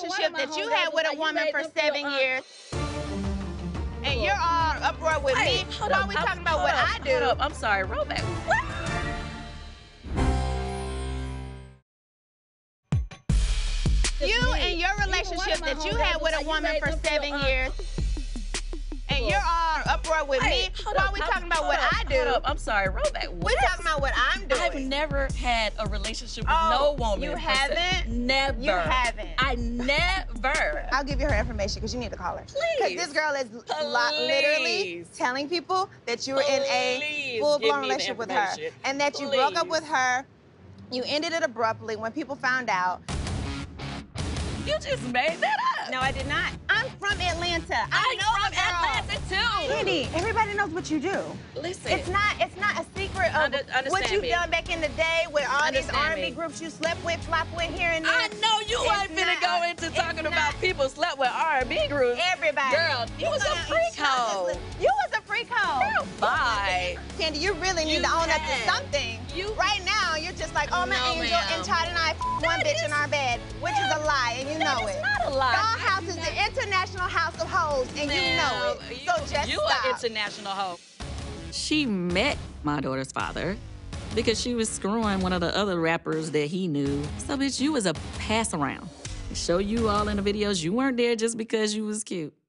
relationship that you had with a woman for 7 years, and you're all uproar with me. Why are we talking about what I do? I'm sorry, roll back. What? You and your relationship that you had with a woman for 7 years, and you're all uproar with me. Why are we talking about what I do? I'm sorry, roll back. We're talking about what I'm doing. I've never had a relationship with no woman. You haven't? Never. You haven't. I never. I'll give you her information because you need to call her. Please. Because this girl is literally telling people that you were in a full-blown relationship with her, and that you broke up with her, you ended it abruptly when people found out. You just made that up. No, I did not. I'm from Atlanta. I know from Atlanta too. Kandi, everybody knows what you do. Listen, it's not a secret of what you've done back in the day with all these R&B groups you slept with, flopped with here and there. I know you ain't finna go into talking about people slept with R&B groups. Everybody, girl, you was a freak hoe. You was a freak hoe. Bye, Kandi. You really need to own up to something. You right now, you're just like, oh my angel, and Todd and I one bitch in our bed, which is a lie, and you know it. Not a lie. Our house is the international house of hoes, and you know it. So just you are international hoe. She met my daughter's father because she was screwing one of the other rappers that he knew. So bitch, you was a pass around. Show you all in the videos you weren't there just because you was cute.